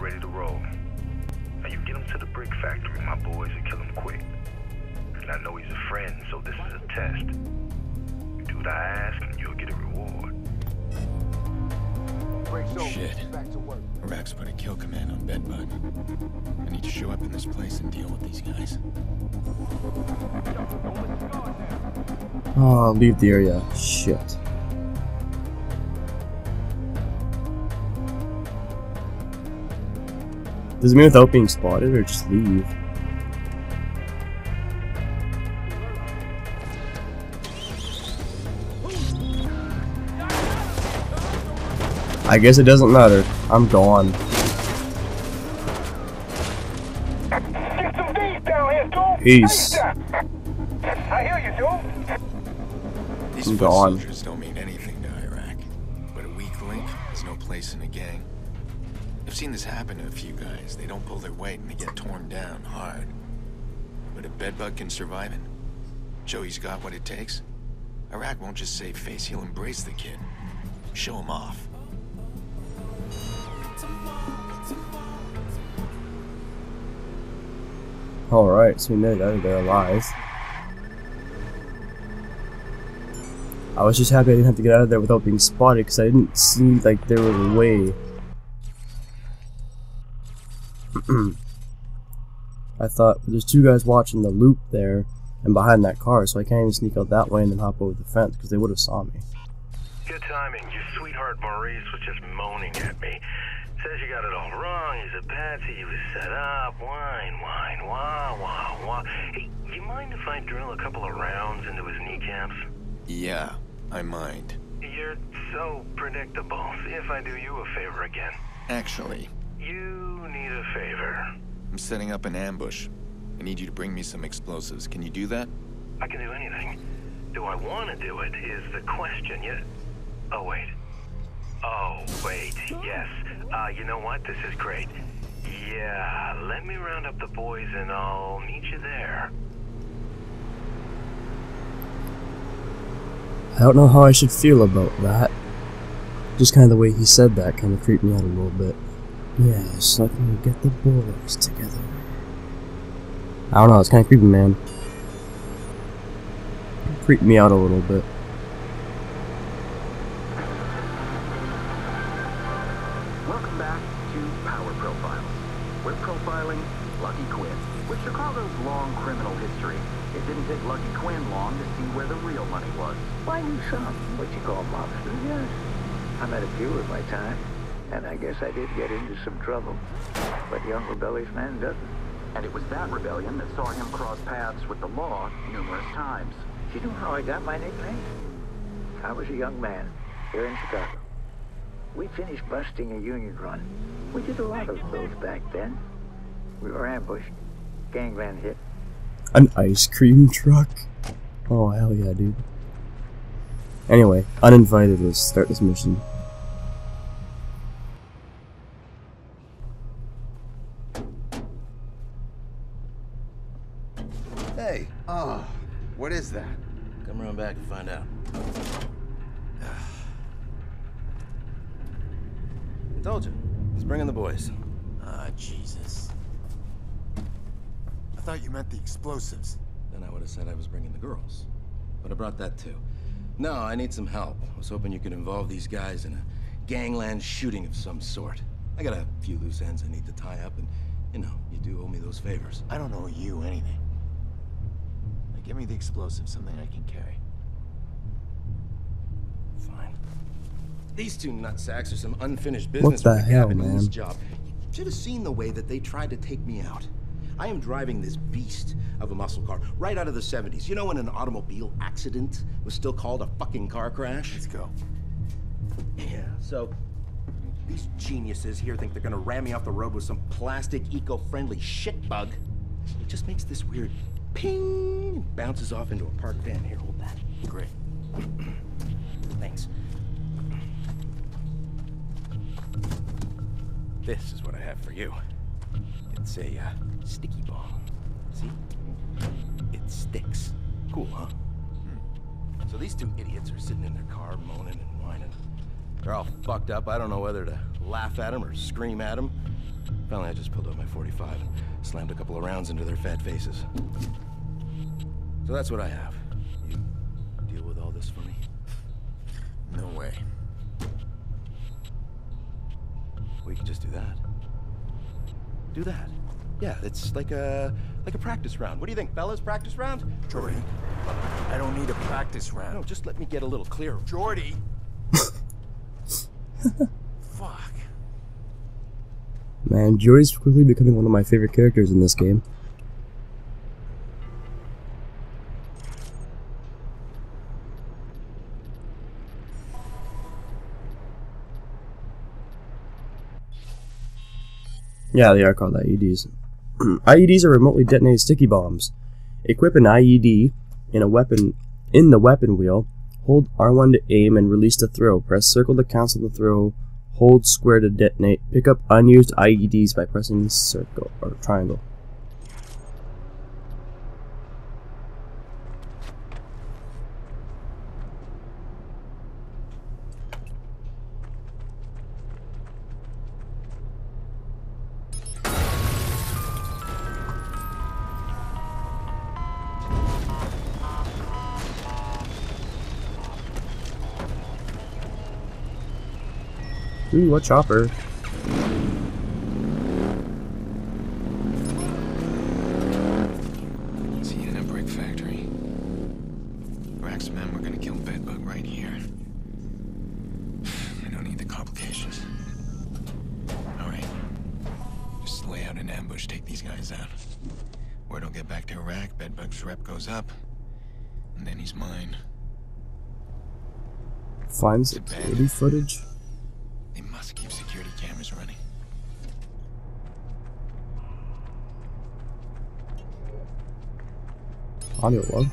we're ready to roll. Now you get him to the brick factory, my boys, and kill him quick. And I know he's a friend, so this is a test. You do what I ask, and you'll get a reward. Shit. Iraq's put a kill command on Bedbug. I need to show up in this place and deal with these guys. Oh, leave the area. Shit. Does it mean without being spotted or just leave? I guess it doesn't matter. I'm gone. Get some D's down here, Joel. Peace. I hear you, Joel. These soldiers don't mean anything to Iraq, but a weak link has no place in a gang. I've seen this happen to a few guys. They don't pull their weight and they get torn down hard. But if Bedbug can survive it, Joey's got what it takes. Iraq won't just save face. He'll embrace the kid, show him off. Alright, so we know that they're alive. I was just happy I didn't have to get out of there without being spotted because I didn't see like there was a way. I thought there's two guys watching the loop there and behind that car, so I can't even sneak out that way and then hop over the fence because they would have saw me. Good timing. Your sweetheart Maurice was just moaning at me. Says you got it all wrong, he's a patsy, he was set up, whine, wah, wah, wah. Hey, you mind if I drill a couple of rounds into his kneecaps? Yeah, I mind. You're so predictable. See if I do you a favor again. Actually, you need a favor. I'm setting up an ambush. I need you to bring me some explosives. Can you do that? I can do anything. Do I want to do it is the question. Yeah. Oh, wait. Oh, wait, yes. You know what? This is great. Yeah, let me round up the boys and I'll meet you there. I don't know how I should feel about that. Just kind of the way he said that kind of creeped me out a little bit. Yeah, so I can get the boys together. I don't know, it's kind of creepy, man. It creeped me out a little bit. I did get into some trouble, but young rebellious man doesn't. And it was that rebellion that saw him cross paths with the law numerous times. Do you know how I got my nickname? I was a young man here in Chicago. We finished busting a union run. We did a lot of those back then. We were ambushed. Gangland hit. An ice cream truck? Oh, hell yeah, dude. Anyway, uninvited, let's start this mission. What is that? Come around back and find out. I told you. Let's bring in the boys. Ah, Jesus. I thought you meant the explosives. Then I would have said I was bringing the girls. But I brought that too. No, I need some help. I was hoping you could involve these guys in a gangland shooting of some sort. I got a few loose ends I need to tie up, and, you know, you do owe me those favors. I don't owe you anything. Give me the explosive, something I can carry. Fine. These two nutsacks are some unfinished business. What the hell, man? This job. You should have seen the way that they tried to take me out. I am driving this beast of a muscle car right out of the 70s. You know when an automobile accident was still called a fucking car crash? Let's go. Yeah, so these geniuses here think they're gonna ram me off the road with some plastic, eco-friendly shit bug. It just makes this weird ping. Bounces off into a park van. Here, hold that. Great. Thanks. This is what I have for you. It's a sticky ball. See? It sticks. Cool, huh? So these two idiots are sitting in their car moaning and whining. They're all fucked up. I don't know whether to laugh at them or scream at them. Finally, I just pulled out my .45 and slammed a couple of rounds into their fat faces. So that's what I have. You deal with all this for me? No way. We can just do that. Do that. Yeah, it's like a practice round. What do you think, fellas? Practice round? Jordy, I don't need a practice round. No, just let me get a little clearer. Jordy! Fuck. Man, Jordy's quickly becoming one of my favorite characters in this game. Yeah, they are called IEDs. IEDs are remotely detonated sticky bombs. Equip an IED in the weapon wheel. Hold R1 to aim and release to throw. Press circle to cancel the throw. Hold square to detonate. Pick up unused IEDs by pressing circle or triangle. Ooh, a chopper. Is he in a brick factory? Rack's men were gonna kill Bedbug right here. I don't need the complications. Alright. Just lay out an ambush, take these guys out. Word will get back to Iraq, Bedbug's rep goes up, and then he's mine. Find security footage? They must keep security cameras running. Audio log.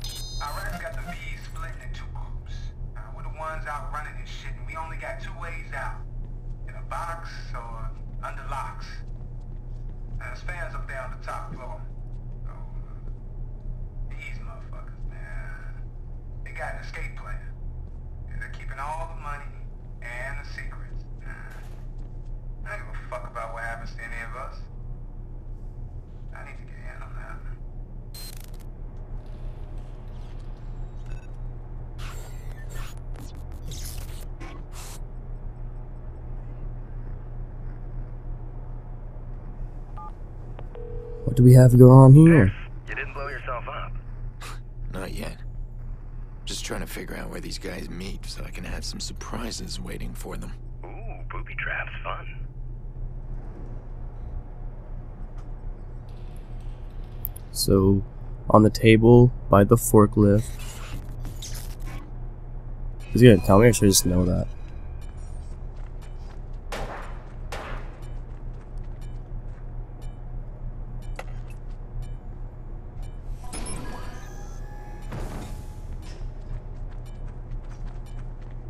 Iraq's got the P's split in two groups. We're the ones out running this shit, and we only got two ways out. In a box or under locks. There's fans up there on the top floor. These motherfuckers, man. They got an escape plan. They're keeping all the money. And the secrets. I don't give a fuck about what happens to any of us. I need to get in on that. What do we have going on here? You didn't blow yourself up. Not yet. Just trying to figure out where these guys meet so I can have some surprises waiting for them. Ooh, booby traps, fun. So, on the table, by the forklift. Is he gonna tell me or should I just know that?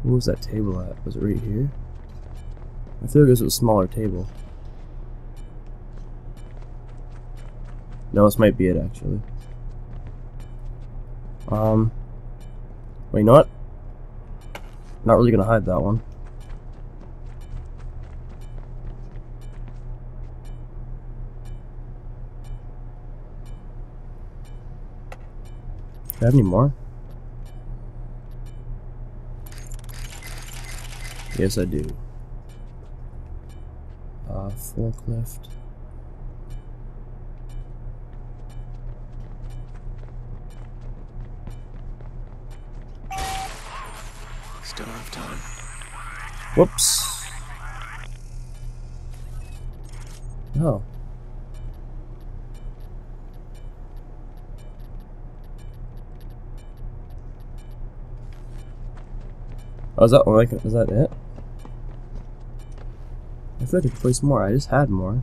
What was that table at? Was it right here? I feel like this was a smaller table. No, this might be it actually. Wait, you know what? Not really gonna hide that one. Do I have any more? Yes, I do. Forklift. Still have time. Whoops. Oh. Oh, is that it? I feel like I could place more. I just had more.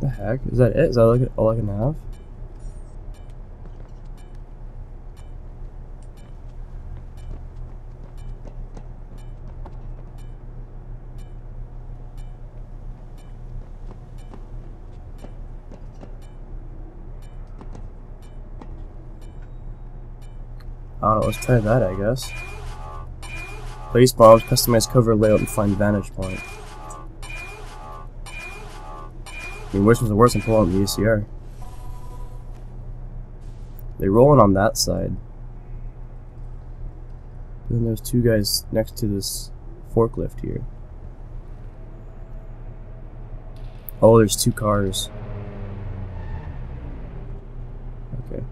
The heck? Is that it? Is that all I can have? I don't know, let's try that, I guess. Place bombs, customize cover layout, and find vantage point. I mean, which one's the worst and pull out the ACR? They rolling on that side. Then there's two guys next to this forklift here. Oh, there's two cars. Okay.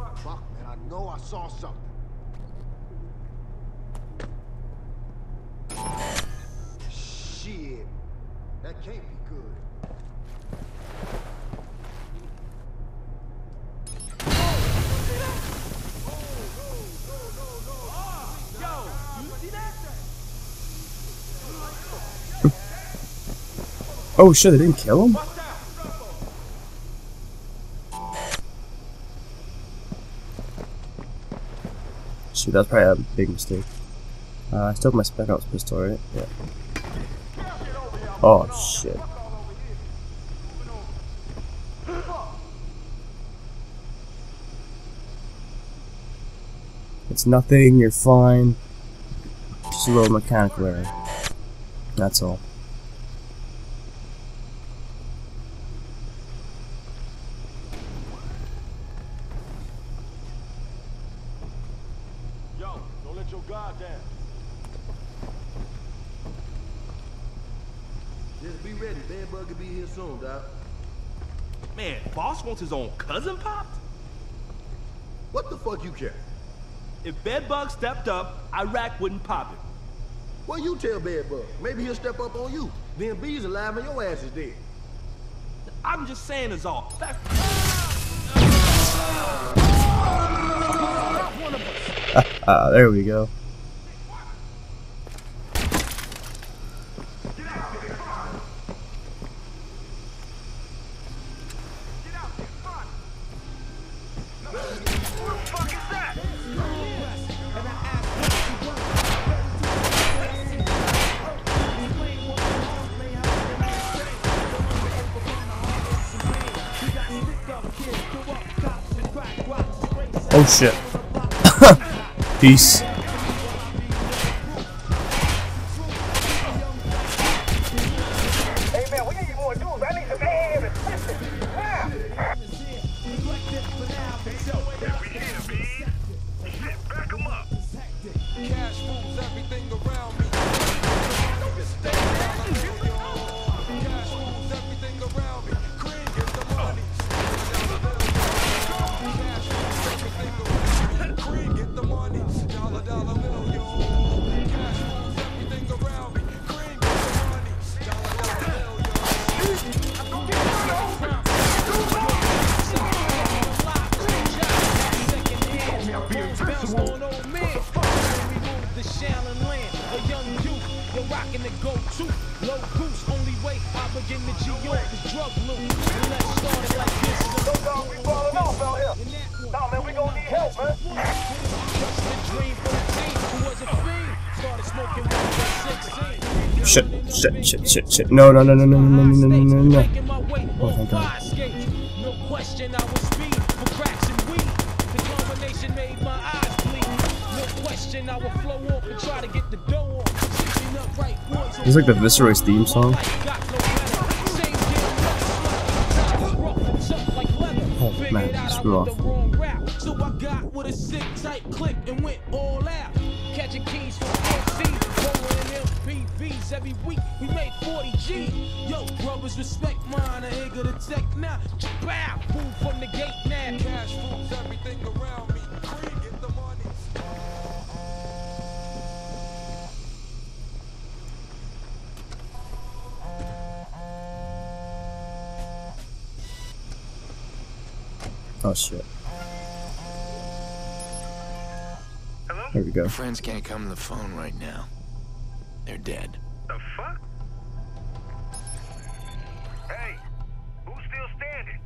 What the fuck, man? I know I saw something. Shit. That can't be good. Oh shit, they didn't kill him? Shoot, that's probably a big mistake. I still have my Spec Ops pistol, right? Yeah. Oh shit. It's nothing, you're fine. Just a little mechanical error. That's all. Just be ready, Bedbug could be here soon, Doc. Man, boss wants his own cousin popped? What the fuck you care? If Bedbug stepped up, Iraq wouldn't pop him. Well, you tell Bedbug. Maybe he'll step up on you. Then B's alive and your ass is dead. I'm just saying it's all. That's not one of us. There we go. Oh shit. Peace. Hey man, we need more dudes. I need some aim and listen. Wow. Every here, man. Shit, back him up. Cash moves everything around me. Cash moves everything around me. Craig is the money. The go-to, low goose, only way I begin to G.O. is drug loot. And let's start it like this. No dog, we falling off out here. Nah, man, we gonna need help, man. Just the dream for the team who was a fiend. Started smoking when I was 16. Shit. No. Oh, thank God. No question, I was speed for cracks and weed. The combination made my eyes bleed. No question, I would flow off and try to get the dough off. This is like the Viceroy's theme song. Oh man, screw off. So I got with a sick type click and went all out. Catching keys from MC, rolling MPVs every week. We made 40G. Yo, brothers, respect mine. I ain't gonna tech now. Bow, move from the gate now. Cash moves everything around me. Get the money. Oh shit. Hello? There we go. Friends can't come to the phone right now. They're dead. The fuck? Hey, who's still standing?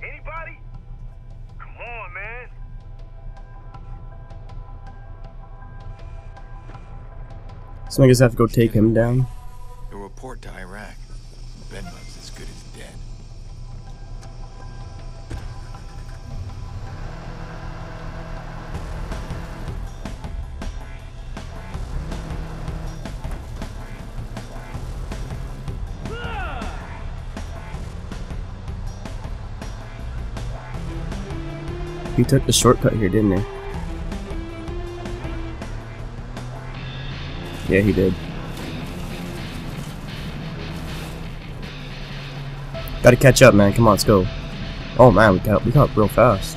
Anybody? Come on, man. So I guess I have to go take him down. You'll report to Iraq. Bedbug's as good as dead. He took the shortcut here, didn't he? Yeah, he did. Gotta catch up, man. Come on, let's go. Oh man, we got real fast.